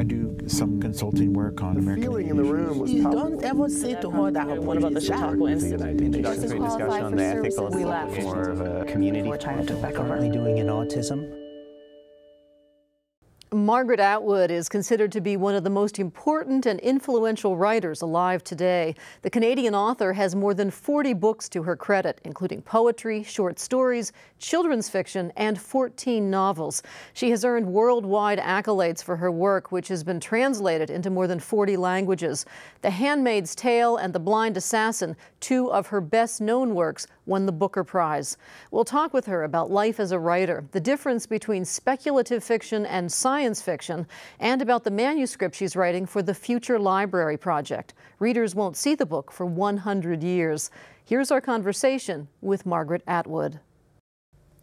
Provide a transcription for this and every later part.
I do some consulting work on American feeling in the room was you powerful. Don't ever say to her that what about the shackle incident? I mean, there's a great discussion there. I think a little bit more of a community. We're trying to back over. Are we doing in autism? Margaret Atwood is considered to be one of the most important and influential writers alive today. The Canadian author has more than 40 books to her credit, including poetry, short stories, children's fiction, and 14 novels. She has earned worldwide accolades for her work, which has been translated into more than 40 languages. The Handmaid's Tale and The Blind Assassin, two of her best-known works, won the Booker Prize. We'll talk with her about life as a writer, the difference between speculative fiction and science fiction, and about the manuscript she's writing for the Future Library Project. Readers won't see the book for 100 years. Here's our conversation with Margaret Atwood.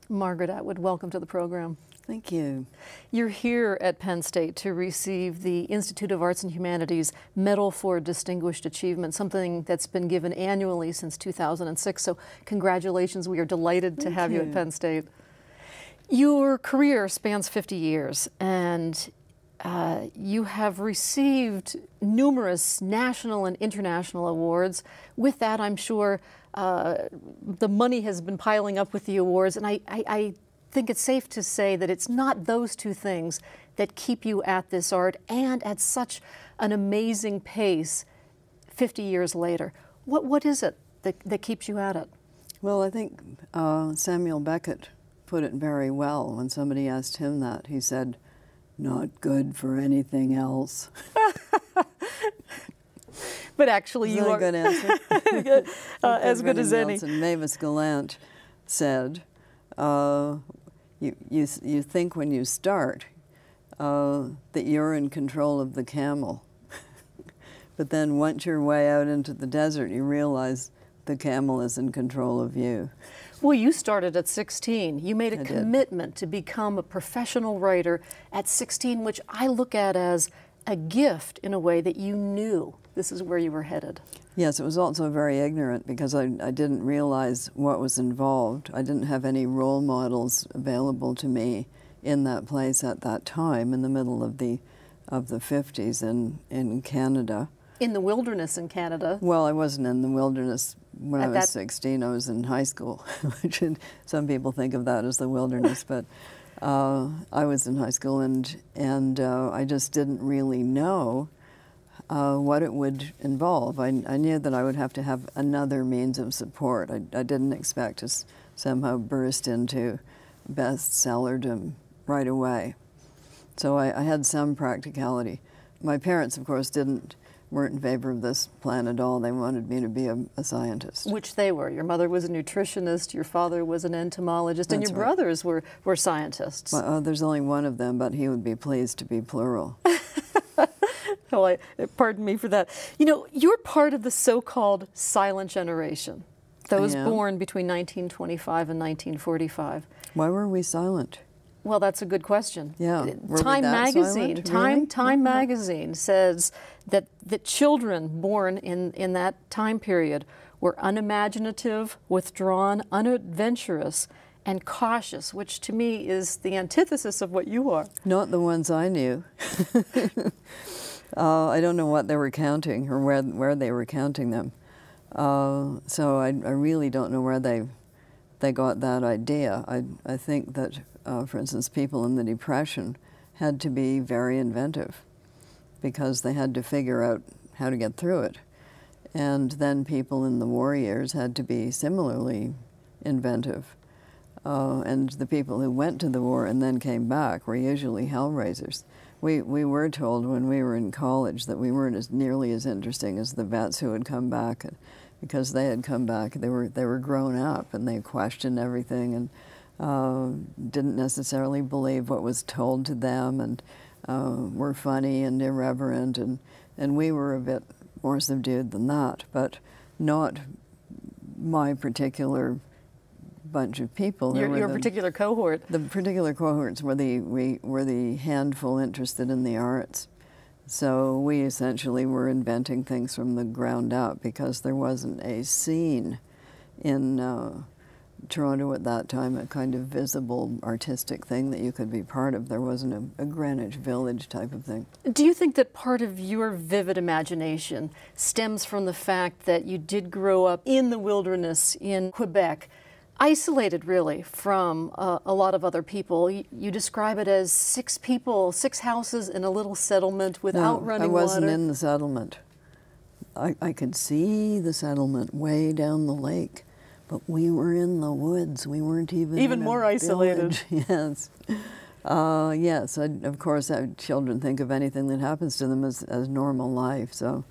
Margaret Atwood, welcome to the program. Thank you. You're here at Penn State to receive the Institute of Arts and Humanities Medal for Distinguished Achievement, something that's been given annually since 2006. So congratulations. We are delighted to have you at Penn State. Your career spans 50 years, and you have received numerous national and international awards. With that, I'm sure the money has been piling up with the awards, and I think it's safe to say that it's not those two things that keep you at this art and at such an amazing pace 50 years later. What is it that keeps you at it? Well, I think Samuel Beckett put it very well when somebody asked him that. He said, "Not good for anything else." But actually, you are... Isn't that a good answer? As good as any. And Mavis Gallant said, you think when you start that you're in control of the camel, but then once you're way out into the desert, you realize the camel is in control of you. Well, you started at 16. You made a commitment to become a professional writer at 16, which I look at as a gift in a way that you knew this is where you were headed. Yes, it was also very ignorant because I didn't realize what was involved. I didn't have any role models available to me in that place at that time, in the middle of the 50s in Canada. In the wilderness in Canada. Well, I wasn't in the wilderness when I was 16. I was in high school, which some people think of that as the wilderness, but I was in high school, and I just didn't really know what it would involve. I knew that I would have to have another means of support. I didn't expect to somehow burst into bestsellerdom right away. So I had some practicality. My parents, of course, weren't in favor of this plan at all. They wanted me to be a scientist. Which they were. Your mother was a nutritionist, your father was an entomologist, and your brothers were scientists. Well, there's only one of them, but he would be pleased to be plural. Well, pardon me for that. You know, you're part of the so-called silent generation, those born between 1925 and 1945. Why were we silent? Well, that's a good question. Yeah. Time Magazine, Time Magazine says that the children born in that time period were unimaginative, withdrawn, unadventurous, and cautious, which to me is the antithesis of what you are. Not the ones I knew. I don't know what they were counting or where they were counting them. So I really don't know where they got that idea. I think that, for instance, people in the Depression had to be very inventive because they had to figure out how to get through it. And then people in the war years had to be similarly inventive. And the people who went to the war and then came back were usually hellraisers. We were told when we were in college that we weren't as nearly as interesting as the vets who had come back, and because they had come back, they were grown up and they questioned everything and didn't necessarily believe what was told to them, and were funny and irreverent, and we were a bit more subdued than that, but not my particular bunch of people. Your particular cohort. The particular cohorts were the handful interested in the arts. So we essentially were inventing things from the ground up because there wasn't a scene in Toronto at that time a kind of visible artistic thing that you could be part of. There wasn't a Greenwich Village type of thing. Do you think that part of your vivid imagination stems from the fact that you did grow up in the wilderness in Quebec, isolated really from a lot of other people? You describe it as six people, six houses in a little settlement without running water. No, I wasn't in the settlement. I could see the settlement way down the lake. But we were in the woods. We weren't even in a more isolated. Village. Yes, yes. Of course, children think of anything that happens to them as normal life. So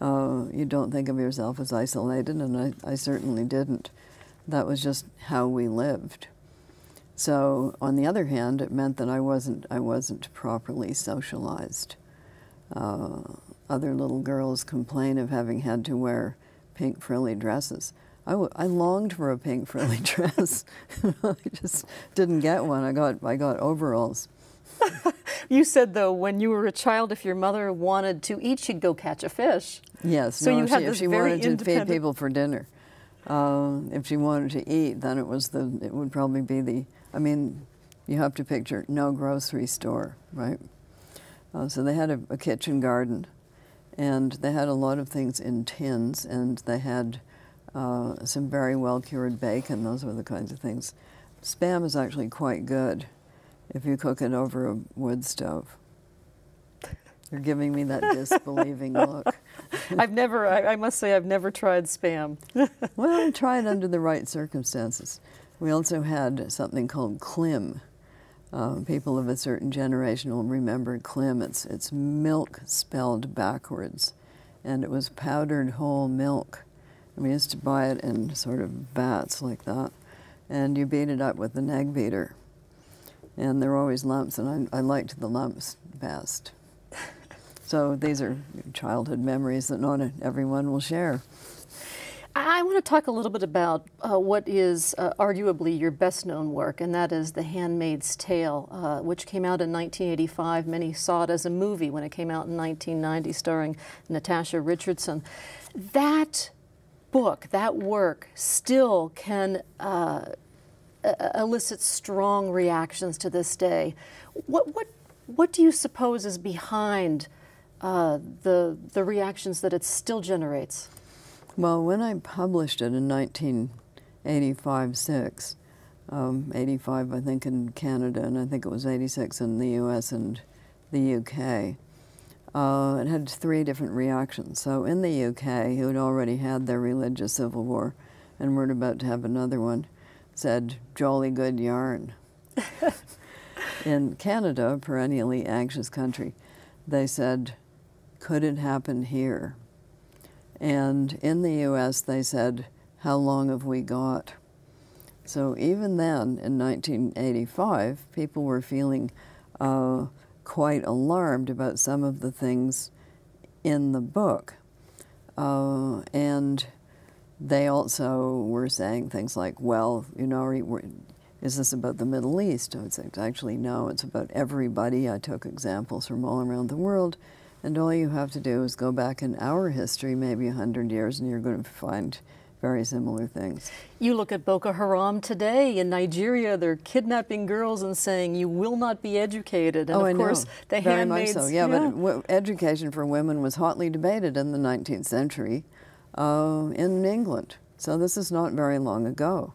you don't think of yourself as isolated, and I certainly didn't. That was just how we lived. So on the other hand, it meant that I wasn't properly socialized. Other little girls complain of having had to wear pink frilly dresses. I longed for a pink frilly dress. I just didn't get one. I got overalls. You said, though, when you were a child, if your mother wanted to eat, she'd go catch a fish. Yes. So you had this very independent... If she wanted to feed people for dinner, if she wanted to eat, then it would probably be the... I mean, you have to picture no grocery store, right? So they had a kitchen garden, and they had a lot of things in tins, and they had... some very well-cured bacon. Those were the kinds of things. Spam is actually quite good if you cook it over a wood stove. You're giving me that disbelieving look. I must say I've never tried Spam. Well, try it under the right circumstances. We also had something called Klim. People of a certain generation will remember Klim. It's milk spelled backwards, and it was powdered whole milk. We used to buy it in sort of vats like that, and you beat it up with an egg beater. And there were always lumps, and I liked the lumps best. So these are childhood memories that not everyone will share. I want to talk a little bit about what is arguably your best-known work, and that is The Handmaid's Tale, which came out in 1985. Many saw it as a movie when it came out in 1990, starring Natasha Richardson. That work still can elicit strong reactions to this day. What do you suppose is behind the reactions that it still generates? Well, when I published it in 1985-6, 85 I think in Canada, and I think it was 86 in the US and the UK, it had three different reactions. So in the UK, who had already had their religious civil war and were about to have another one, said, "Jolly good yarn." In Canada, a perennially anxious country, they said, "Could it happen here?" And in the US, they said, "How long have we got?" So even then, in 1985, people were feeling quite alarmed about some of the things in the book. And they also were saying things like, well, you know, is this about the Middle East? I would say, actually, no, it's about everybody. I took examples from all around the world. And all you have to do is go back in our history, maybe 100 years, and you're going to find very similar things. You look at Boko Haram today in Nigeria. They're kidnapping girls and saying, "You will not be educated." And of course, the handmaids. Very much so. Yeah, yeah. But education for women was hotly debated in the 19th century in England. So this is not very long ago.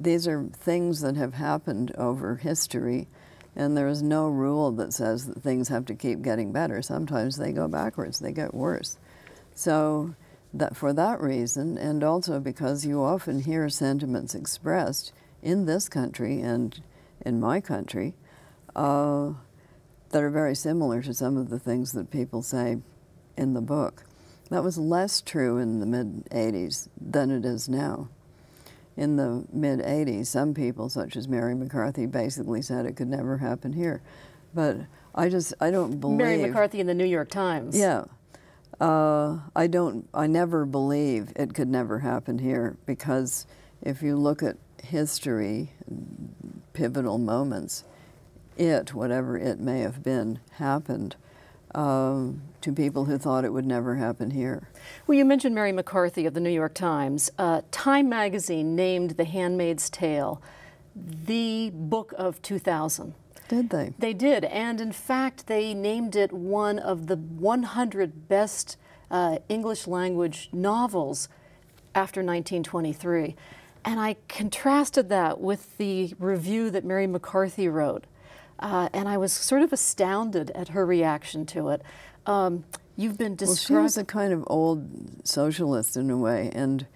These are things that have happened over history, and there is no rule that says that things have to keep getting better. Sometimes they go backwards. They get worse. So. That for that reason, and also because you often hear sentiments expressed in this country and in my country that are very similar to some of the things that people say in the book. That was less true in the mid-'80s than it is now. In the mid-'80s, some people, such as Mary McCarthy, basically said it could never happen here. But I don't believe... Mary McCarthy in the New York Times. Yeah. I never believe it could never happen here, because if you look at history, pivotal moments, whatever it may have been, happened. to people who thought it would never happen here. Well, you mentioned Mary McCarthy of the New York Times. Time Magazine named The Handmaid's Tale the book of 2000. Did they? They did, and in fact, they named it one of the 100 best English language novels after 1923. And I contrasted that with the review that Mary McCarthy wrote. And I was sort of astounded at her reaction to it. You've been described... Well, she was a kind of old socialist in a way, and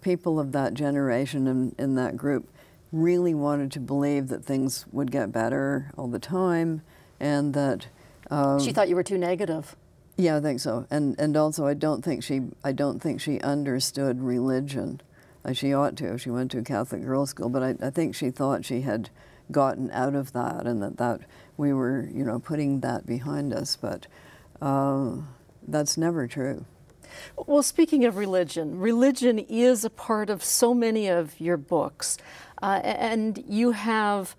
people of that generation and in that group really wanted to believe that things would get better all the time, and that... she thought you were too negative. Yeah, I think so. And also, I don't think she understood religion. She ought to. She went to a Catholic girls' school, but I think she thought she had gotten out of that, and that we were, you know, putting that behind us. But that's never true. Well, speaking of religion, religion is a part of so many of your books, and you have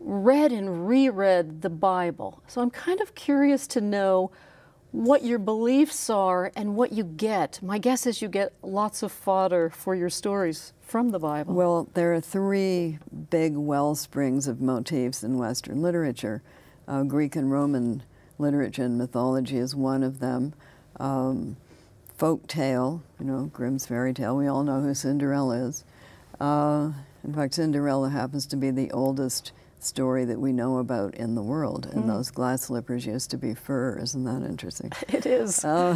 read and reread the Bible. So I'm kind of curious to know what your beliefs are and what you get. My guess is you get lots of fodder for your stories from the Bible. Well, there are three big wellsprings of motifs in Western literature. Greek and Roman literature and mythology is one of them. Folk tale, you know, Grimm's fairy tale. We all know who Cinderella is. In fact, Cinderella happens to be the oldest story that we know about in the world, and those glass slippers used to be fur. Isn't that interesting? It is. So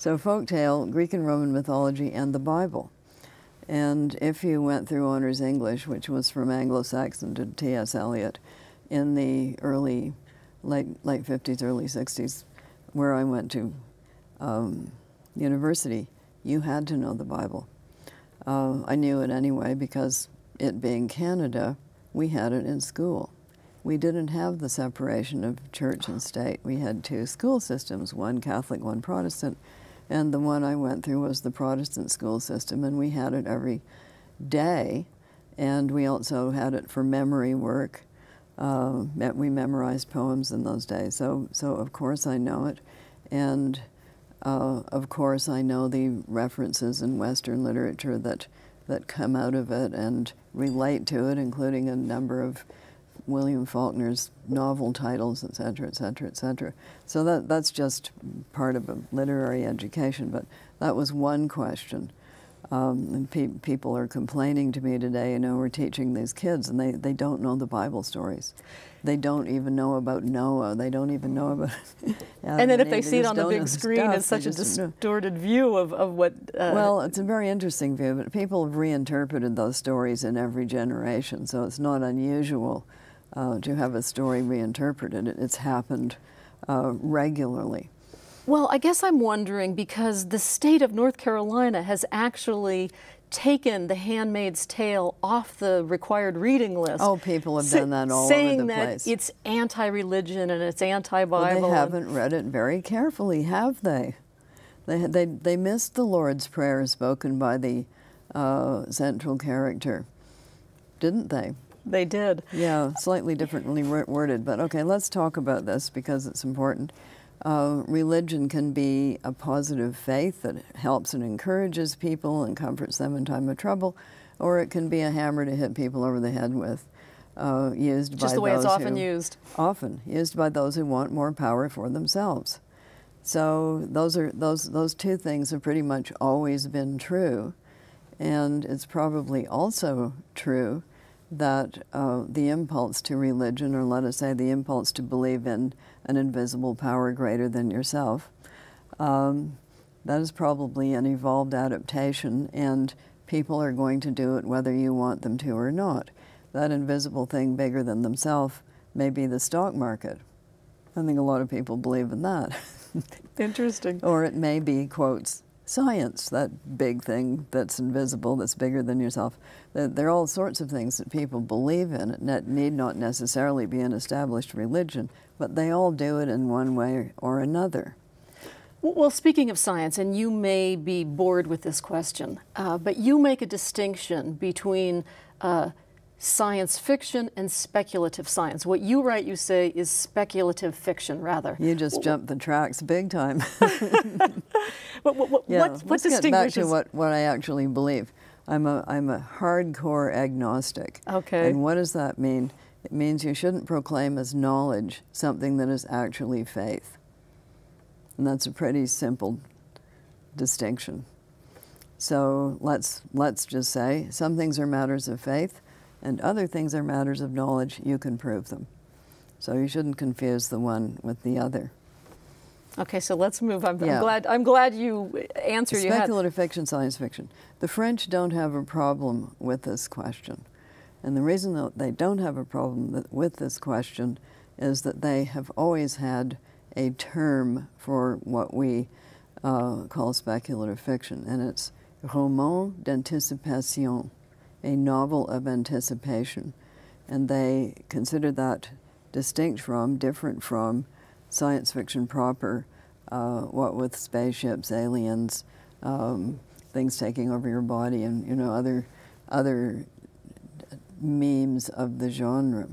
folktale, Greek and Roman mythology, and the Bible. And if you went through Honors English, which was from Anglo-Saxon to T.S. Eliot in the early, late 50s, early 60s, where I went to university, you had to know the Bible. I knew it anyway because it being Canada, we had it in school. We didn't have the separation of church and state. We had two school systems, one Catholic, one Protestant, and the one I went through was the Protestant school system, and we had it every day, and we also had it for memory work. We memorized poems in those days, so of course I know it, and of course I know the references in Western literature that come out of it and relate to it, including a number of William Faulkner's novel titles, et cetera, et cetera, et cetera. So that's just part of a literary education, but that was one question. And people are complaining to me today, you know, we're teaching these kids and they don't know the Bible stories. They don't even know about Noah. They don't even know about... And then if they see it on the big screen, it's such a distorted view of what... Well, it's a very interesting view, but people have reinterpreted those stories in every generation, so it's not unusual to have a story reinterpreted. It's happened regularly. Well, I guess I'm wondering, because the state of North Carolina has actually taken The Handmaid's Tale off the required reading list. Oh, people have done that all over the place. Saying that it's anti-religion and it's anti-Bible. Well, they haven't read it very carefully, have they? They missed the Lord's Prayer spoken by the central character, didn't they? They did. Yeah, slightly differently worded, but okay, let's talk about this because it's important. Religion can be a positive faith that helps and encourages people and comforts them in time of trouble, or it can be a hammer to hit people over the head with, used by those who... Just the way it's often used. Often used by those who want more power for themselves. So those two things have pretty much always been true, and it's probably also true that the impulse to religion, or let us say the impulse to believe in an invisible power greater than yourself, that is probably an evolved adaptation, and people are going to do it whether you want them to or not. That invisible thing bigger than themselves may be the stock market. I think a lot of people believe in that. Interesting. Or it may be, quotes, science, that big thing that's invisible, that's bigger than yourself. There are all sorts of things that people believe in and that need not necessarily be an established religion, but they all do it in one way or another. Well, speaking of science, and you may be bored with this question, but you make a distinction between science fiction and speculative science. What you write, you say, is speculative fiction, rather. You just jumped the tracks big time. What distinguishes... Let's get back to what I actually believe. I'm a hardcore agnostic. Okay. And what does that mean? It means you shouldn't proclaim as knowledge something that is actually faith. And that's a pretty simple distinction. So let's just say some things are matters of faith, and other things are matters of knowledge. You can prove them. So you shouldn't confuse the one with the other. Okay, so let's move on. Yeah. I'm glad you answered. Speculative fiction, science fiction. The French don't have a problem with this question. And the reason that they don't have a problem with this question is that they have always had a term for what we call speculative fiction, and it's roman d'anticipation, a novel of anticipation. And they consider that distinct from, different from, science fiction proper, what with spaceships, aliens, things taking over your body, and, you know, other memes of the genre.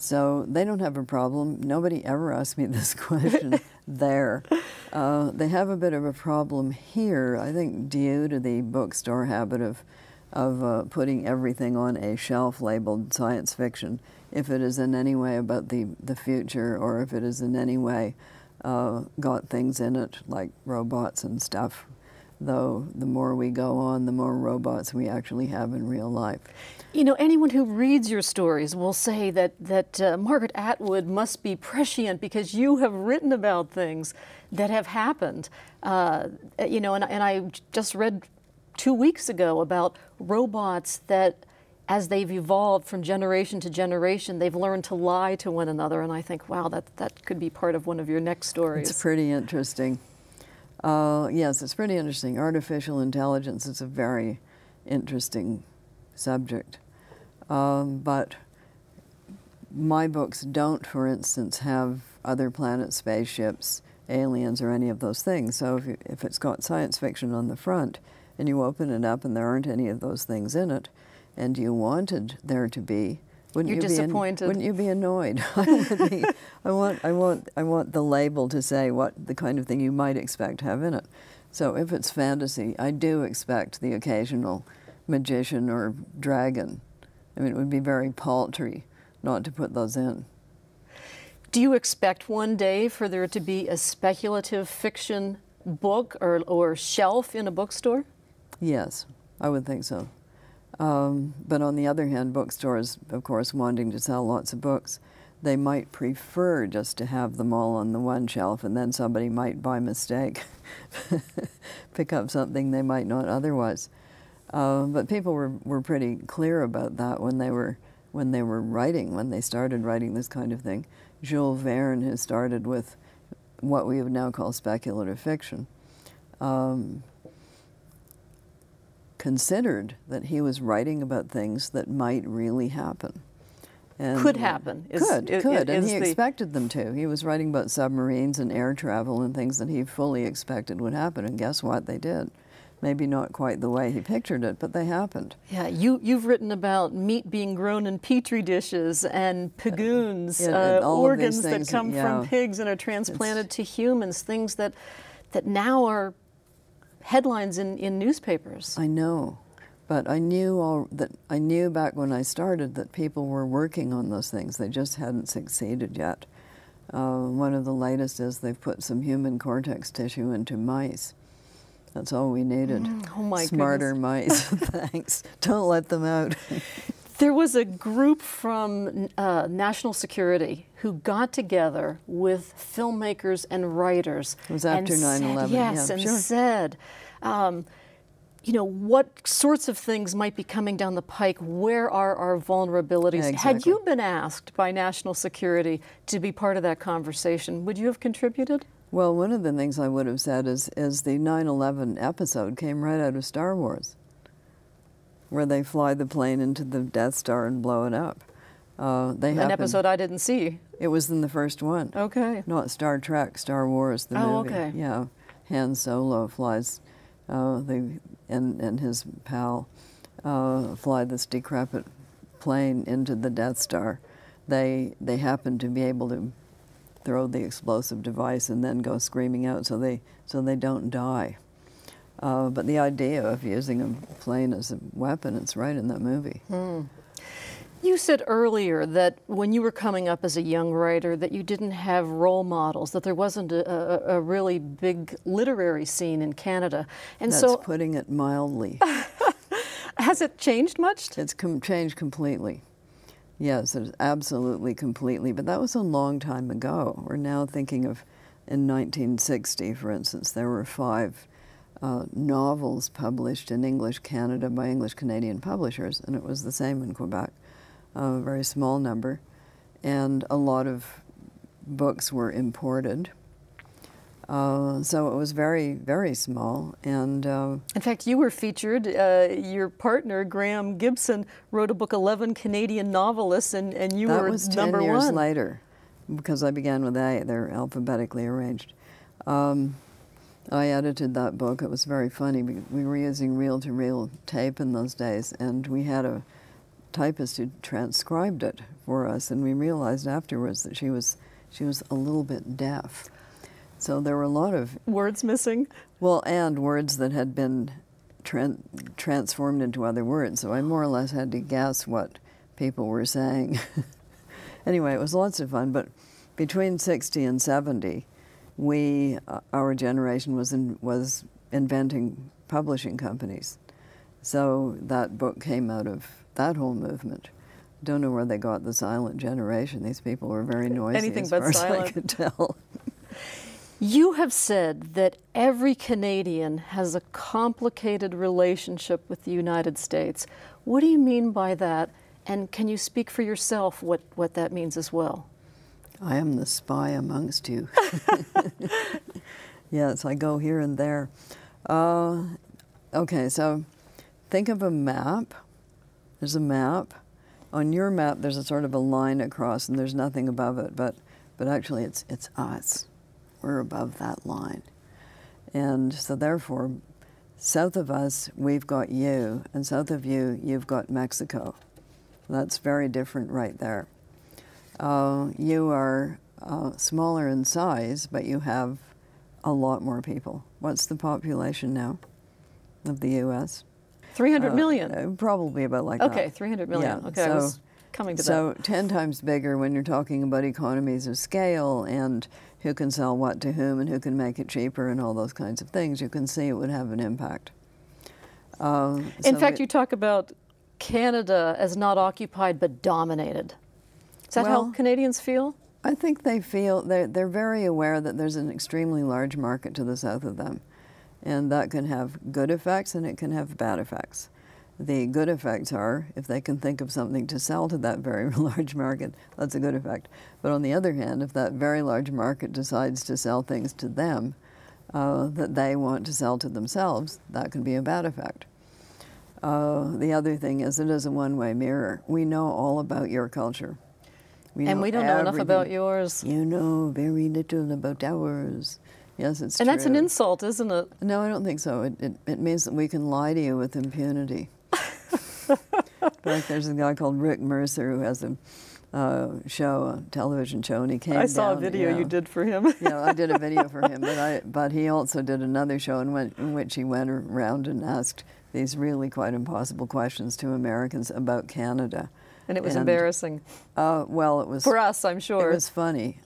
So they don't have a problem. Nobody ever asked me this question there. They have a bit of a problem here, I think, due to the bookstore habit of putting everything on a shelf labeled science fiction, if it is in any way about the future, or if it is in any way got things in it like robots and stuff. Though the more we go on, the more robots we actually have in real life. You know, anyone who reads your stories will say that Margaret Atwood must be prescient because you have written about things that have happened. You know, and I just read 2 weeks ago about robots that, as they've evolved from generation to generation, they've learned to lie to one another. And I think, wow, that could be part of one of your next stories. It's pretty interesting. Yes, it's pretty interesting. Artificial intelligence is a very interesting subject. But my books don't, for instance, have other planets, spaceships, aliens, or any of those things. So if it's got science fiction on the front and you open it up and there aren't any of those things in it, and you wanted there to be, You're disappointed. Wouldn't you be annoyed? I want the label to say what the kind of thing you might expect to have in it. So if it's fantasy, I do expect the occasional magician or dragon. I mean, it would be very paltry not to put those in. Do you expect one day for there to be a speculative fiction book or shelf in a bookstore? Yes, I would think so. But on the other hand, bookstores, of course, wanting to sell lots of books, they might prefer just to have them all on the one shelf, and then somebody might, by mistake, pick up something they might not otherwise. But people were pretty clear about that when they started writing this kind of thing. Jules Verne, who started with what we would now call speculative fiction, considered that he was writing about things that might really happen. And could happen. And he expected them to. He was writing about submarines and air travel and things that he fully expected would happen, and guess what? They did. Maybe not quite the way he pictured it, but they happened. Yeah, you've written about meat being grown in petri dishes and pagoons, and organs that come from pigs and are transplanted to humans, things that now are headlines in newspapers. I know, but I knew back when I started that people were working on those things. They just hadn't succeeded yet. One of the latest is they've put some human cortex tissue into mice. That's all we needed. Oh my goodness. Smarter mice. Thanks. Don't let them out. There was a group from national security who got together with filmmakers and writers. It was after 9/11. Yes, and said, you know, what sorts of things might be coming down the pike? Where are our vulnerabilities? Exactly. Had you been asked by national security to be part of that conversation, would you have contributed? Well, one of the things I would have said is the 9/11 episode came right out of Star Wars, where they fly the plane into the Death Star and blow it up. An episode I didn't see. It was in the first one. Okay. Not Star Trek, Star Wars, the movie. Oh, okay. Yeah, Han Solo flies, and his pal fly this decrepit plane into the Death Star, they happened to be able to throw the explosive device and then go screaming out so they don't die. But the idea of using a plane as a weapon, it's right in that movie. Mm. You said earlier that when you were coming up as a young writer that you didn't have role models, that there wasn't a really big literary scene in Canada. And that's so putting it mildly. Has it changed much? It's changed completely. Yes, it's absolutely completely. But that was a long time ago. We're now thinking of, in 1960, for instance, there were 5 novels published in English Canada by English Canadian publishers, and it was the same in Quebec. A very small number, and a lot of books were imported. So it was very, very small. And in fact, you were featured. Your partner, Graham Gibson, wrote a book, 11 Canadian Novelists, and you were number 1. That was 10 years later, because I began with A. They're alphabetically arranged. I edited that book. It was very funny. We were using reel-to-reel tape in those days, and we had a typist who transcribed it for us, and we realized afterwards that she was a little bit deaf. So there were a lot of words missing. Well, and words that had been transformed into other words. So I more or less had to guess what people were saying. Anyway, it was lots of fun. But between 60 and 70, we, our generation, was inventing publishing companies. So that book came out of that whole movement. Don't know where they got the silent generation. These people were very noisy. Anything as far but silent. As I could tell. You have said that every Canadian has a complicated relationship with the United States. What do you mean by that? And can you speak for yourself what that means as well? I am the spy amongst you. Yes, I go here and there. Okay, so think of a map. There's a map. On your map, there's a sort of a line across, and there's nothing above it, but actually it's us. We're above that line. And so therefore, south of us, we've got you, and south of you, you've got Mexico. That's very different right there. You are smaller in size, but you have a lot more people. What's the population now of the U.S.? 300 million? Probably about like that. Okay, 300 million. Yeah. Okay, so, I was coming to so that. So 10 times bigger when you're talking about economies of scale and who can sell what to whom and who can make it cheaper and all those kinds of things. You can see it would have an impact. In so fact, you talk about Canada as not occupied but dominated. Is that how Canadians feel? I think they feel, they're very aware that there's an extremely large market to the south of them. And that can have good effects and it can have bad effects. The good effects are, if they can think of something to sell to that very large market, that's a good effect. But on the other hand, if that very large market decides to sell things to them that they want to sell to themselves, that can be a bad effect. The other thing is it is a one-way mirror. We know all about your culture. We don't know enough about yours. You know very little about ours. Yes, it's true. And that's an insult, isn't it? No, I don't think so. It means that we can lie to you with impunity. In fact, there's a guy called Rick Mercer who has a show, a television show, and he came down. I saw a video you did for him. Yeah, I did a video for him, but he also did another show in which he went around and asked these really quite impossible questions to Americans about Canada. And it was embarrassing. Well, it was... For us, I'm sure. It was funny.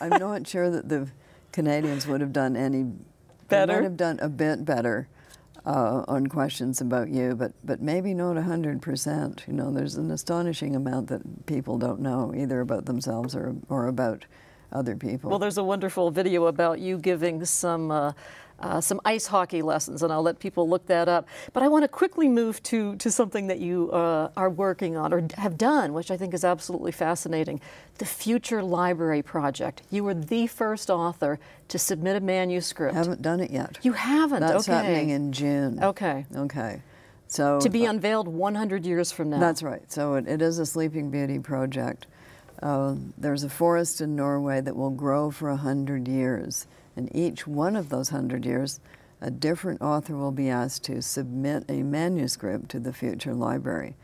I'm not sure that the Canadians would have done any better. They might have done a bit better on questions about you, but maybe not 100%. You know, there's an astonishing amount that people don't know either about themselves or about other people. Well, there's a wonderful video about you giving some ice hockey lessons, and I'll let people look that up. But I want to quickly move to something that you are working on or have done, which I think is absolutely fascinating, the Future Library Project. You were the first author to submit a manuscript. I haven't done it yet. You haven't? That's okay. Happening in June. Okay. Okay. So to be unveiled 100 years from now. That's right. So it is a Sleeping Beauty project. There's a forest in Norway that will grow for 100 years. And each one of those 100 years, a different author will be asked to submit a manuscript to the Future Library.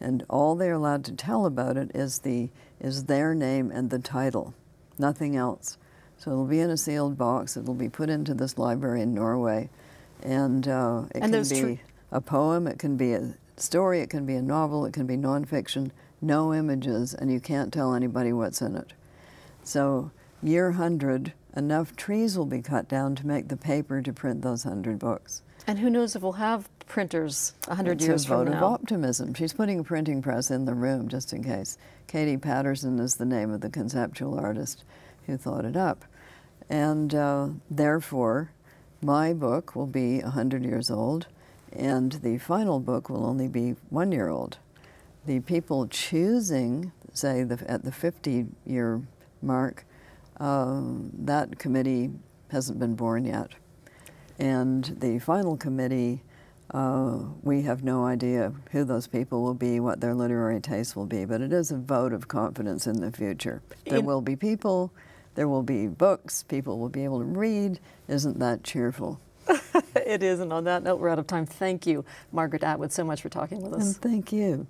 and all they're allowed to tell about it is their name and the title, nothing else. So it'll be in a sealed box. It'll be put into this library in Norway, and it can be a poem, it can be a story, it can be a novel, it can be nonfiction. No images, and you can't tell anybody what's in it. So year 100, enough trees will be cut down to make the paper to print those 100 books. And who knows if we'll have printers 100 years from now. It's a vote of optimism. She's putting a printing press in the room just in case. Katie Patterson is the name of the conceptual artist who thought it up. And therefore, my book will be 100 years old, and the final book will only be 1 year old. The people choosing, say, at the 50-year mark, that committee hasn't been born yet. And the final committee, we have no idea who those people will be, what their literary tastes will be, but it is a vote of confidence in the future. There will be people, there will be books, people will be able to read. Isn't that cheerful? It is, and on that note, we're out of time. Thank you, Margaret Atwood, so much for talking with us. And thank you.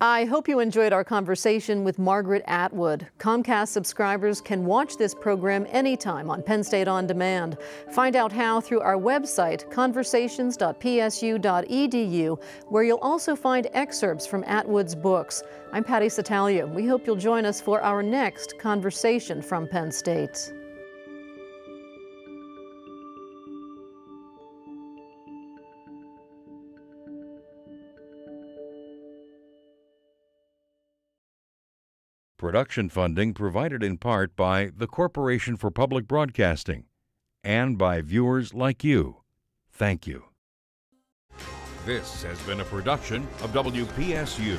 I hope you enjoyed our conversation with Margaret Atwood. Comcast subscribers can watch this program anytime on Penn State On Demand. Find out how through our website, conversations.psu.edu, where you'll also find excerpts from Atwood's books. I'm Patty Satalia. We hope you'll join us for our next Conversation from Penn State. Production funding provided in part by the Corporation for Public Broadcasting and by viewers like you. Thank you. This has been a production of WPSU.